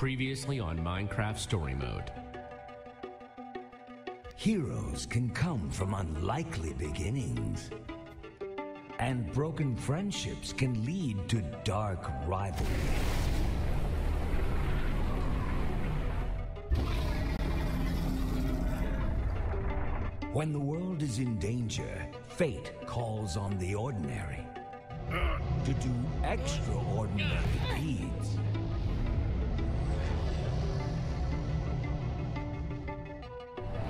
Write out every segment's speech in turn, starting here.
Previously on Minecraft Story Mode. Heroes can come from unlikely beginnings, and broken friendships can lead to dark rivalry. When the world is in danger, fate calls on the ordinary to do extraordinary deeds.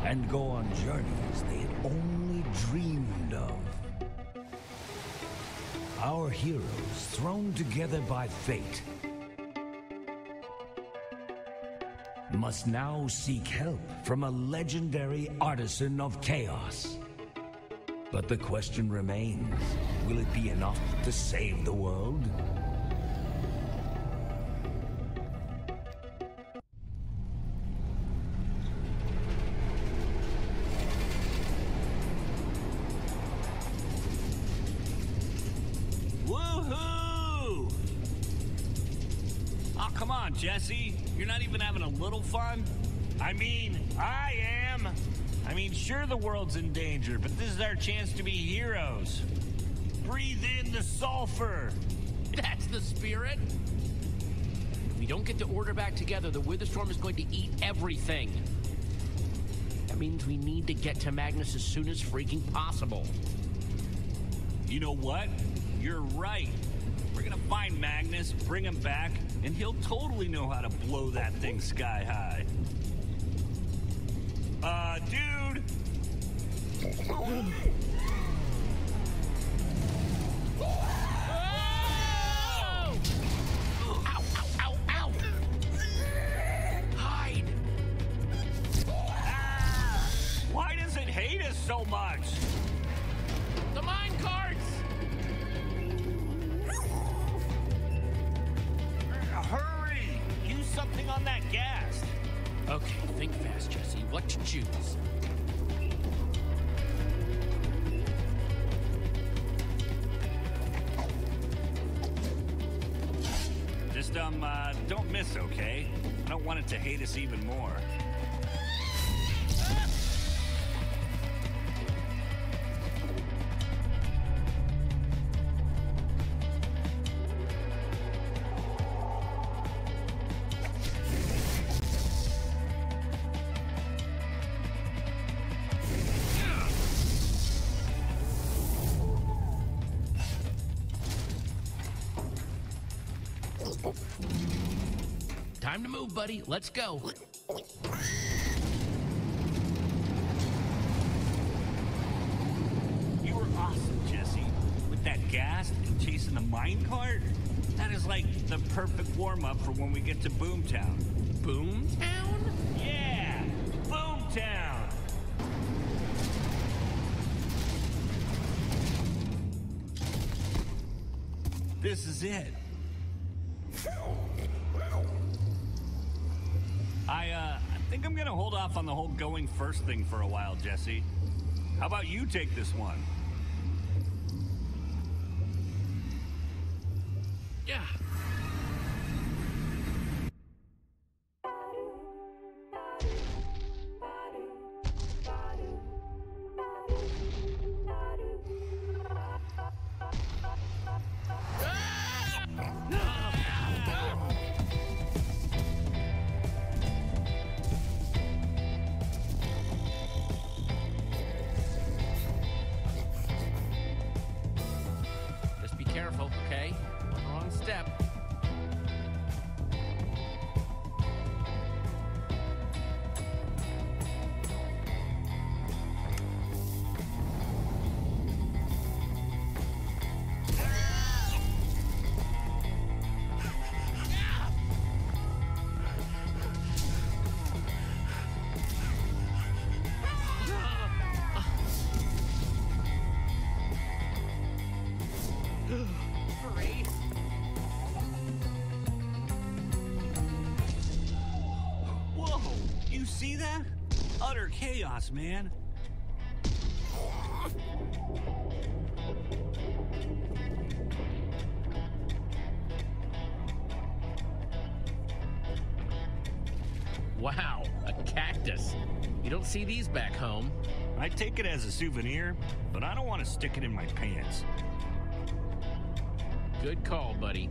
And go on journeys they had only dreamed of. Our heroes, thrown together by fate, must now seek help from a legendary artisan of chaos. But the question remains, will it be enough to save the world? Jesse, you're not even having a little fun? I mean, I am. I mean, sure, the world's in danger, but this is our chance to be heroes. Breathe in the sulfur. That's the spirit. If we don't get the order back together, the Witherstorm is going to eat everything. That means we need to get to Magnus as soon as freaking possible. You know what? You're right. We're gonna find Magnus, bring him back, and he'll totally know how to blow that thing sky high. Dude! Ow! Ow, ow, ow! Hide! Ah! Why does it hate us so much? The mine carts! Something on that gas. Okay, think fast, Jesse. What to choose? Just, don't miss, okay? I don't want it to hate us even more. Time to move, buddy. Let's go. You were awesome, Jesse. With that gas and chasing the minecart, that is like the perfect warm-up for when we get to Boomtown. Boomtown? Yeah, Boomtown. This is it. I think I'm gonna hold off on the whole going first thing for a while, Jesse. How about you take this one? Yeah. See that? Utter chaos, man. Wow, a cactus. You don't see these back home. I take it as a souvenir, but I don't want to stick it in my pants. Good call, buddy.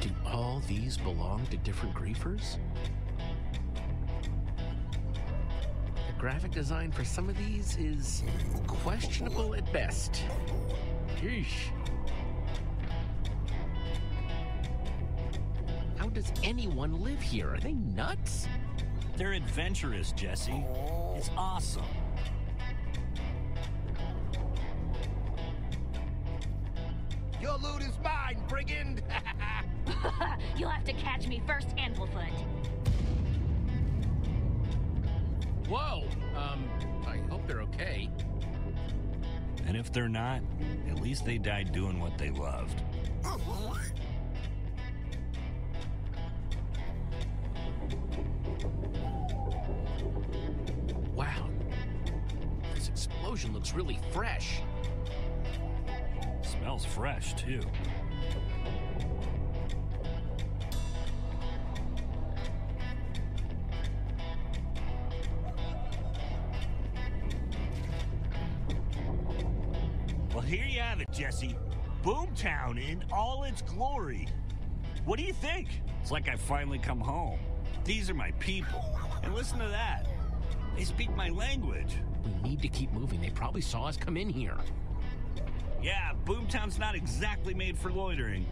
Do all these belong to different griefers? The graphic design for some of these is questionable at best. Yeesh. How does anyone live here? Are they nuts? They're adventurous, Jesse. It's awesome. Your loot is mine, brigand! You'll have to catch me first, Handlefoot. Whoa! I hope they're okay. And if they're not, at least they died doing what they loved. Wow. This explosion looks really fresh. Smells fresh, too. Well, here you have it, Jesse. Boomtown in all its glory. What do you think? It's like I finally come home. These are my people. And listen to that. They speak my language. We need to keep moving. They probably saw us come in here. Yeah, Boomtown's not exactly made for loitering.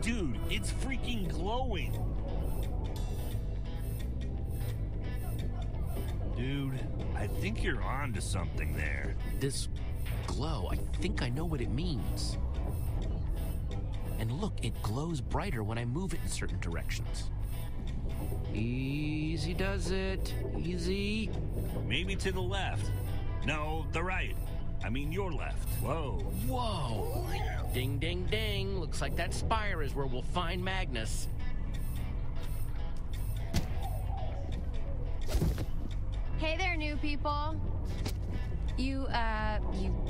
Dude, it's freaking glowing. Dude, I think you're onto something there. This glow, I think I know what it means. And look, it glows brighter when I move it in certain directions. Easy does it. Easy. Maybe to the left. No, the right. I mean your left. Whoa. Whoa. Ding, ding, ding. Looks like that spire is where we'll find Magnus. Hey there, new people. You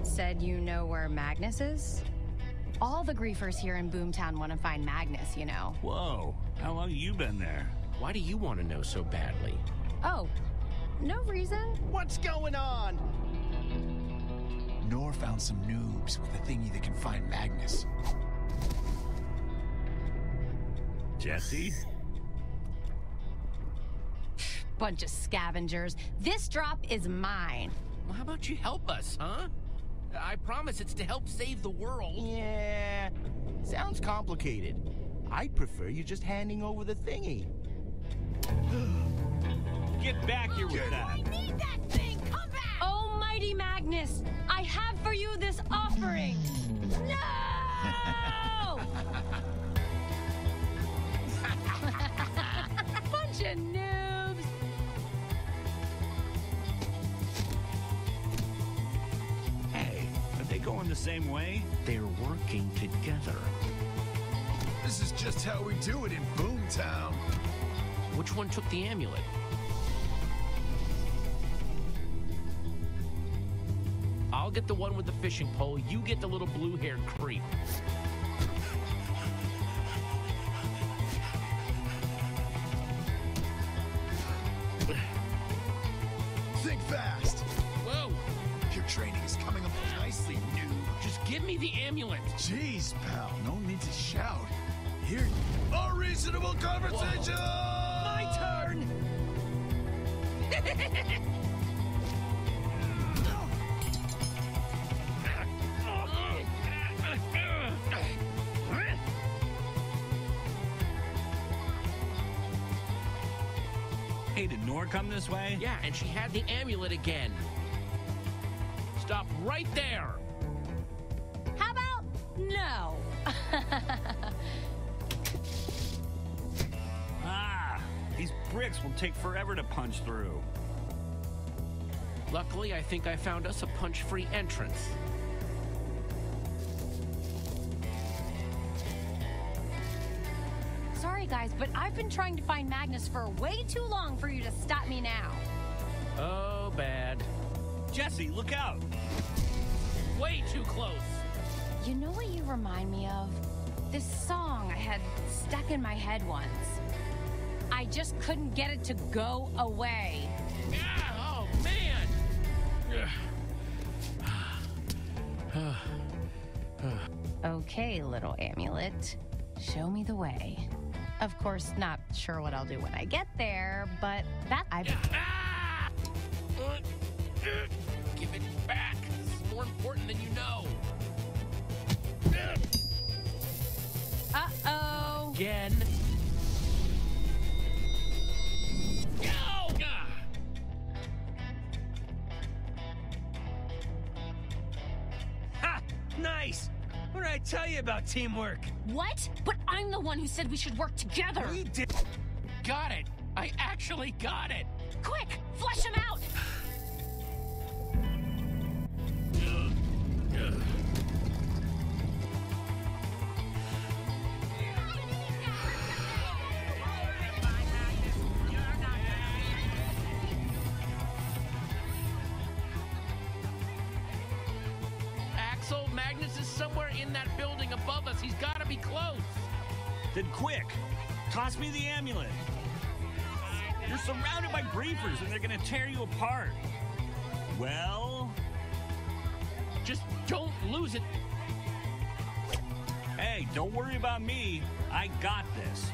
said you know where Magnus is? All the griefers here in Boomtown want to find Magnus, you know. Whoa, how long have you been there? Why do you want to know so badly? Oh, no reason. What's going on? Nor found some noobs with a thingy that can find Magnus. Jesse? Bunch of scavengers. This drop is mine. Well, how about you help us, huh? I promise it's to help save the world. Yeah, sounds complicated. I'd prefer you just handing over the thingy. Get back here with that. I need that thing. Come back. Almighty Magnus, I have for you this offering. No! Bunch of noobs. Going the same way? They're working together. This is just how we do it in Boomtown. Which one took the amulet? I'll get the one with the fishing pole. You get the little blue-haired creep. Think fast. Whoa. Your training is coming up nicely, noob. Just give me the amulet. Jeez, pal, no need to shout. Here, a reasonable conversation. Whoa. My turn. Hey, did Nor come this way? Yeah, and she had the amulet again. Stop right there! How about no? Ah, these bricks will take forever to punch through. Luckily, I think I found us a punch-free entrance. Sorry, guys, but I've been trying to find Magnus for way too long for you to stop me now. Oh, bad. Jesse, look out. Way too close. You know what you remind me of? This song I had stuck in my head once. I just couldn't get it to go away. Ah, oh, man! Okay, little amulet. Show me the way. Of course, not sure what I'll do when I get there, but that give it back. It's more important than you know. Uh-oh. Again. Nice! What did I tell you about teamwork? What? But I'm the one who said we should work together. We did. Got it. I actually got it. Quick, flush him out. Magnus is somewhere in that building above us. He's got to be close. Then quick, toss me the amulet. You're surrounded by briefers, and they're going to tear you apart. Well? Just don't lose it. Hey, don't worry about me. I got this.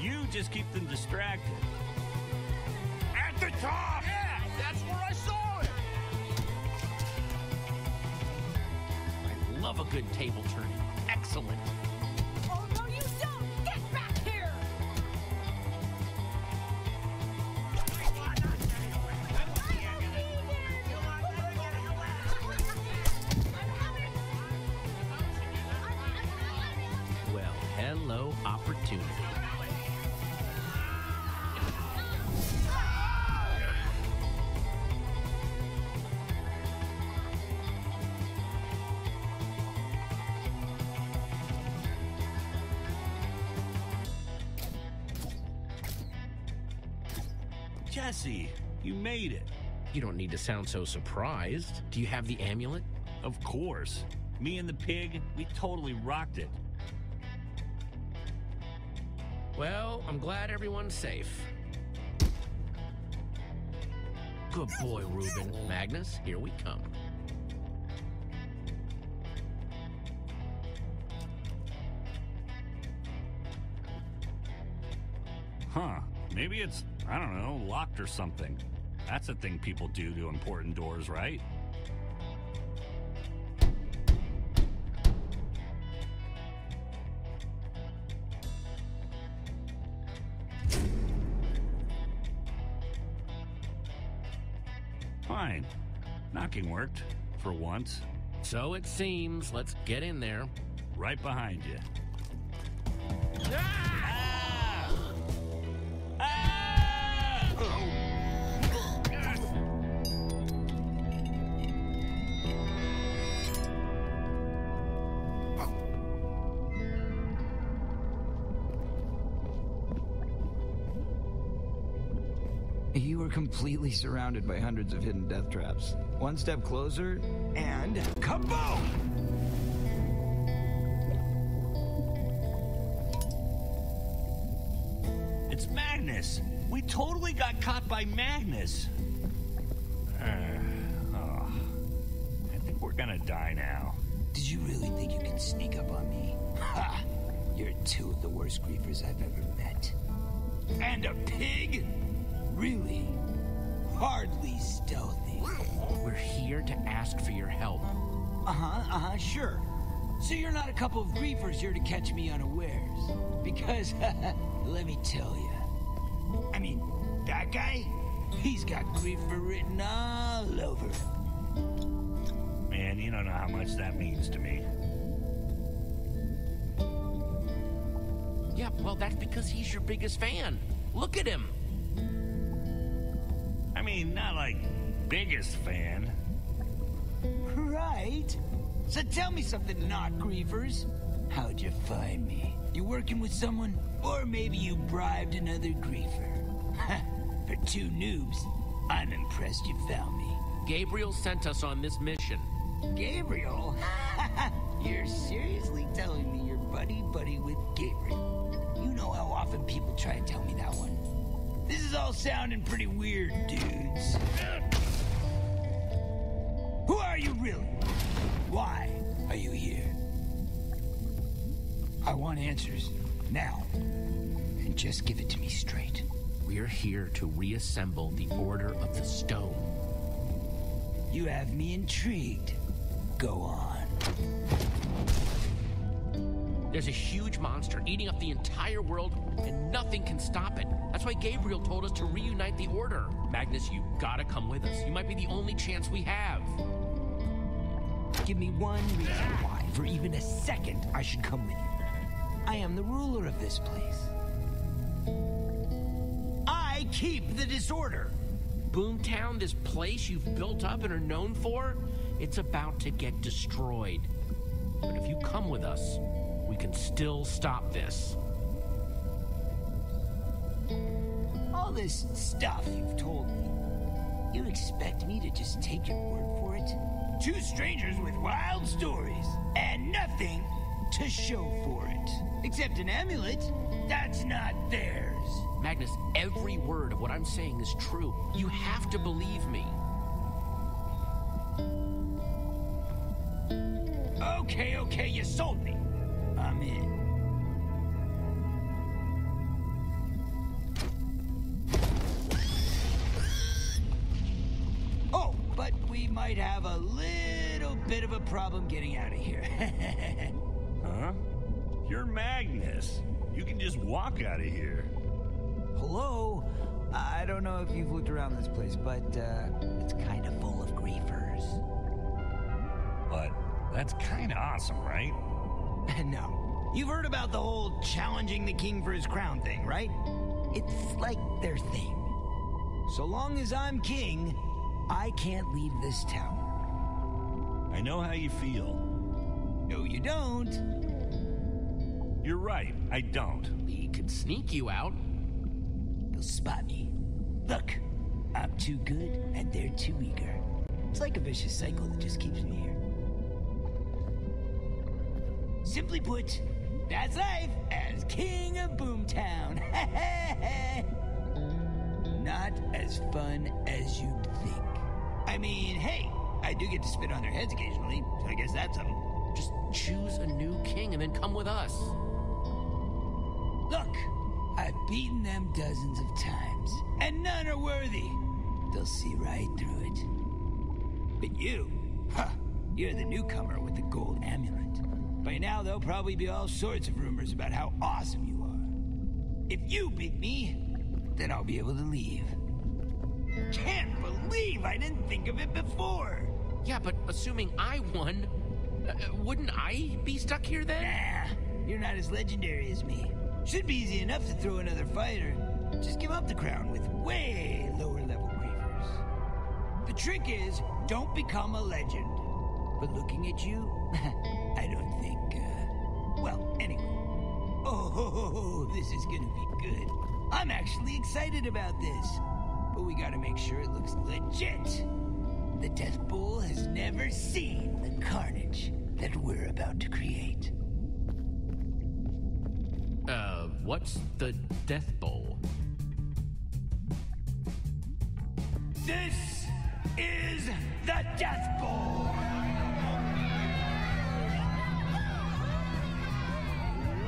You just keep them distracted. At the top! Yeah, that's where I saw it! Love a good table turn. Excellent. Oh, no, you don't! Get back here! Well, hello, opportunity. Jesse, you made it. You don't need to sound so surprised. Do you have the amulet? Of course. Me and the pig, we totally rocked it. Well, I'm glad everyone's safe. Good boy, Reuben. Magnus, here we come. Huh. Maybe it's, I don't know, locked or something. That's a thing people do to important doors, right? Fine. Knocking worked, for once. So it seems. Let's get in there. Right behind you. Ah! You were completely surrounded by hundreds of hidden death traps. One step closer, and kaboom! It's Magnus! We totally got caught by Magnus! I think we're gonna die now. Did you really think you can sneak up on me? Ha! You're two of the worst griefers I've ever met. And a pig? Really? Hardly stealthy. We're here to ask for your help. Sure. So you're not a couple of griefers here to catch me unawares. Because, let me tell you. I mean, that guy? He's got griefer written all over him. Man, you don't know how much that means to me. Yeah, well, that's because he's your biggest fan. Look at him. I mean, not like biggest fan. Right. So tell me something, not griefers. How'd you find me? You working with someone? Or maybe you bribed another griefer? Ha! For two noobs, I'm impressed you found me. Gabriel sent us on this mission. Gabriel? You're seriously telling me you're buddy-buddy with Gabriel? You know how often people try to tell me that one. This is all sounding pretty weird, dudes. Who are you really? Why are you here? I want answers. Now. And just give it to me straight. We're here to reassemble the Order of the Stone. You have me intrigued. Go on. There's a huge monster eating up the entire world, and nothing can stop it. That's why Gabriel told us to reunite the Order. Magnus, you gotta come with us. You might be the only chance we have. Give me one reason why, for even a second, I should come with you. I am the ruler of this place. I keep the disorder. Boomtown, this place you've built up and are known for, it's about to get destroyed. But if you come with us, we can still stop this. All this stuff you've told me, you expect me to just take your word for it? Two strangers with wild stories and nothing to show for it. Except an amulet that's not theirs. Magnus, every word of what I'm saying is true. You have to believe me. Okay, okay, you sold me. I'm in. Oh, but we might have a little bit of a problem getting out of here. Huh? You're Magnus. You can just walk out of here. Hello? I don't know if you've looked around this place, but it's kind of full of griefers. But that's kind of awesome, right? No. You've heard about the whole challenging the king for his crown thing, right? It's like their thing. So long as I'm king, I can't leave this town. I know how you feel. No, you don't. You're right, I don't. We could sneak you out. You'll spot me. Look, I'm too good and they're too eager. It's like a vicious cycle that just keeps me here. Simply put, that's life as king of Boomtown. Not as fun as you'd think. I mean, hey, I do get to spit on their heads occasionally, so I guess that's something. Just choose a new king and then come with us. Look, I've beaten them dozens of times, and none are worthy. They'll see right through it. But you, huh, you're the newcomer with the gold amulet. By now, there'll probably be all sorts of rumors about how awesome you are. If you beat me, then I'll be able to leave. Can't believe I didn't think of it before! Yeah, but assuming I won, wouldn't I be stuck here then? Nah, you're not as legendary as me. Should be easy enough to throw another fighter. Just give up the crown with way lower-level grievers. The trick is, don't become a legend. But looking at you, I don't think, well, anyway. Oh, this is gonna be good. I'm actually excited about this. But we gotta make sure it looks legit. The Death Bowl has never seen the carnage that we're about to create. What's the Death Bowl? This is the Death Bowl!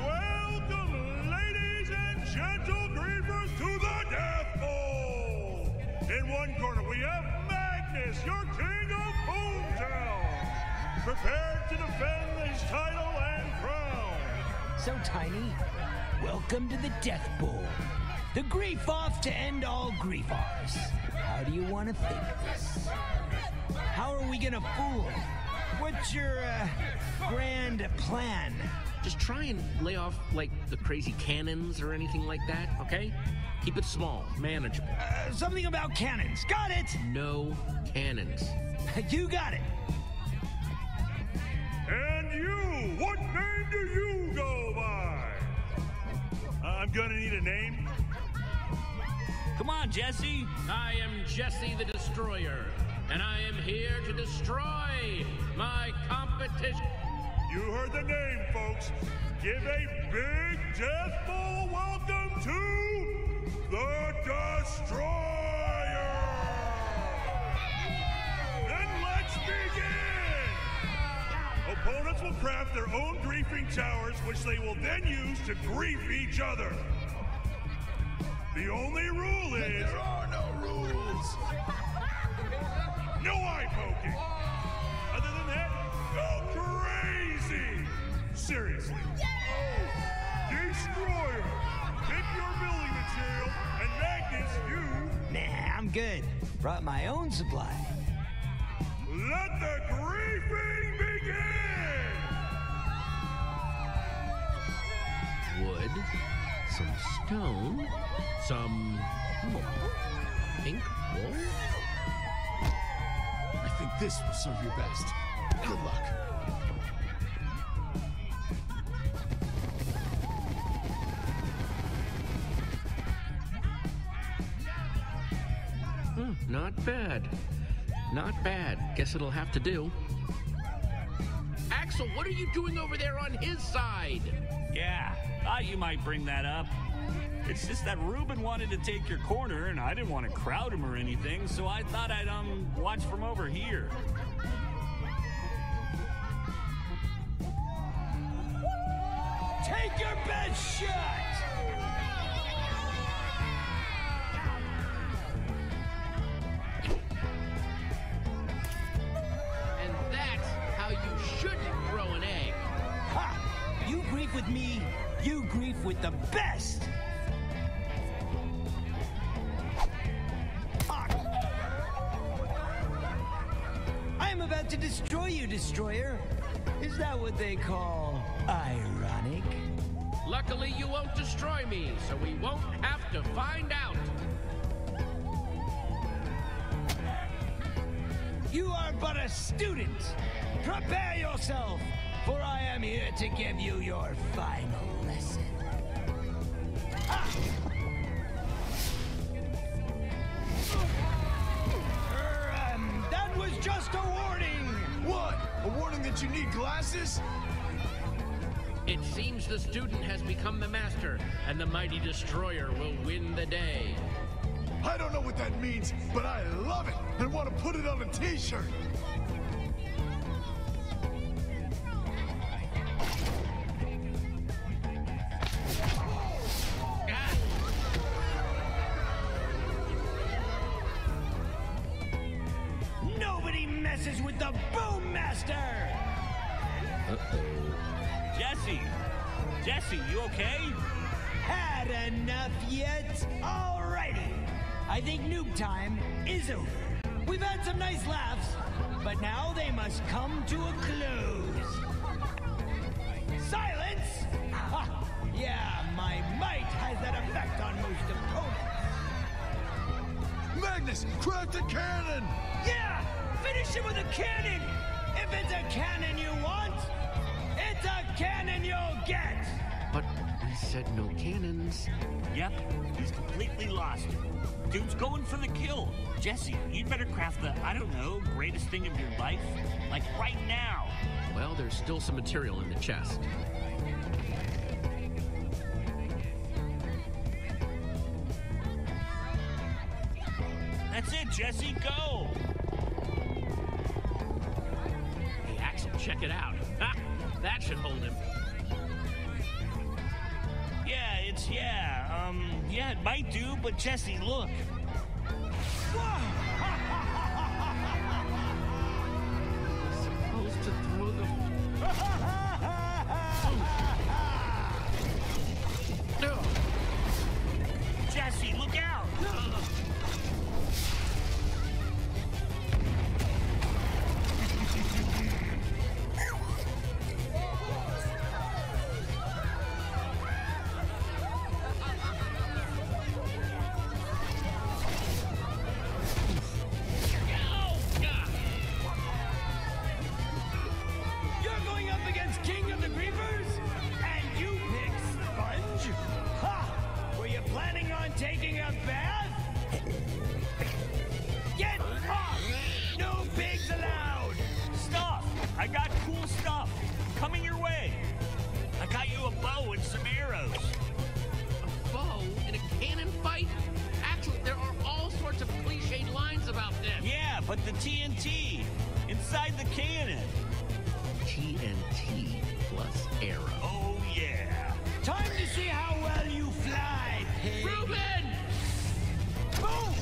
Welcome, ladies and gentle grievers, to the Death Bowl! In one corner, we have Magnus, your king of Boomtown, prepared to defend his title and crown. So tiny. Welcome to the Death Bowl. The grief off to end all grief offs. How do you want to think this? How are we gonna fool them? What's your grand plan? Just try and lay off like the crazy cannons or anything like that, okay? Keep it small, manageable. Something about cannons. Got it! No cannons. You got it. And you, what name do you gonna need a name. Come on, Jesse. I am Jesse the Destroyer, and I am here to destroy my competition. You heard the name, folks. Give a big Death Bowl welcome to the Destroyer. Then let's begin. Opponents will craft their own griefing towers, which they will then use to grief each other. The only rule is... There are no rules. No eye poking. Other than that, go crazy. Seriously. Yeah! Destroyer, pick your building material, and Magnus, you... Nah, I'm good. Brought my own supply. Let the griefing begin! Wood, some stone... Some pink wool? I think this will serve you best. Good luck. Not bad. Not bad. Guess it'll have to do. Axel, what are you doing over there on his side? Yeah, thought you might bring that up. It's just that Reuben wanted to take your corner, and I didn't want to crowd him or anything, so I thought I'd, watch from over here. Take your best shot! And that's how you shouldn't throw an egg. Ha! You grief with me, you grief with the best! To destroy you, Destroyer. Is that what they call ironic? Luckily, you won't destroy me, so we won't have to find out. You are but a student. Prepare yourself, for I am here to give you your final lesson. Ah! That was just a warning. What? A warning that you need glasses? It seems the student has become the master, and the mighty Destroyer will win the day. I don't know what that means, but I love it and want to put it on a t-shirt. With the Boom Master! Uh-oh. Jesse! Jesse, you okay? Had enough yet? Alrighty! I think noob time is over. We've had some nice laughs, but now they must come to a close. Silence! Ha! Yeah, my might has that effect on most opponents. Magnus, craft a cannon! Yeah! Finish it with a cannon! If it's a cannon you want, it's a cannon you'll get! But we said no cannons. Yep, he's completely lost. Dude's going for the kill. Jesse, you'd better craft the, I don't know, greatest thing of your life. Like, right now. Well, there's still some material in the chest. That's it, Jesse, go! Check it out. Ha! That should hold him. Yeah, it's, yeah, it might do, but Jesse, look. Whoa! Supposed to throw the... Oh. Jesse, look out! King of the Griefers, and you pick Sponge? Ha! planning on taking a bath? Get off! No pigs allowed! Stop! I got cool stuff coming your way. I got you a bow and some arrows. A bow in a cannon fight? Actually, there are all sorts of cliched lines about this. Yeah, but the TNT inside the cannon. TNT plus arrow. Oh, yeah. Time to see how well you fly, pig. Reuben! Boom!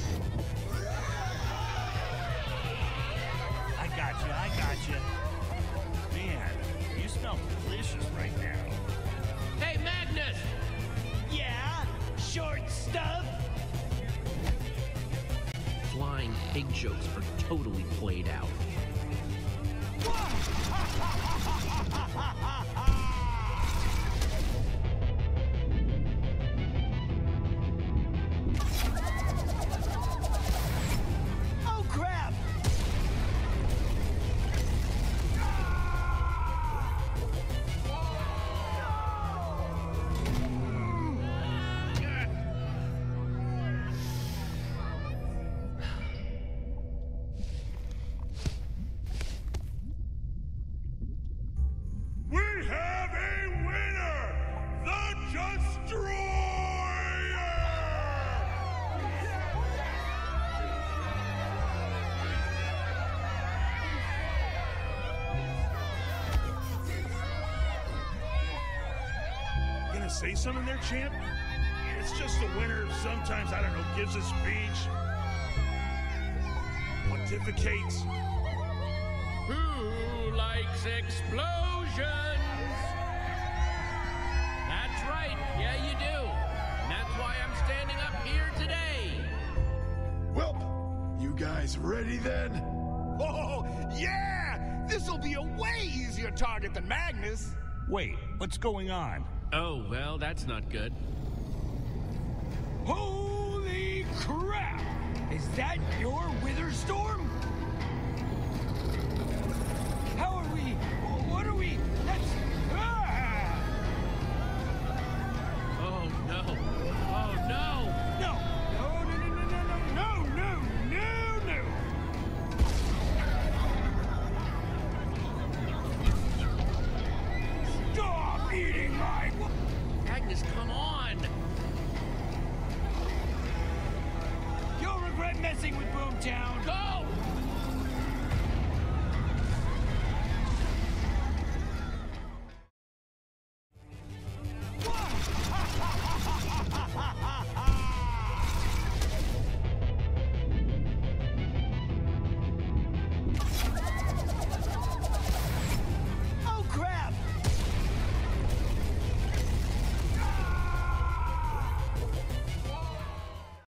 I got you, I got you. Man, you smell delicious right now. Hey, Magnus! Yeah? Short stuff? Flying pig jokes are totally played out. Oh, crap! Say something there, champ? It's just the winner sometimes, I don't know, gives a speech. Pontificates. Who likes explosions? That's right, yeah you do. And that's why I'm standing up here today. Well, you guys ready then? Oh, yeah! This'll be a way easier target than Magnus. Wait, what's going on? Oh, well, that's not good. Holy crap! Is that your Witherstorm? How are we? What are we? That's... Ah! Oh, no. Oh, no! No! No, no, no, no, no, no, no, no, no! Stop eating my... Magnus, come on! You'll regret messing with Boomtown! Go!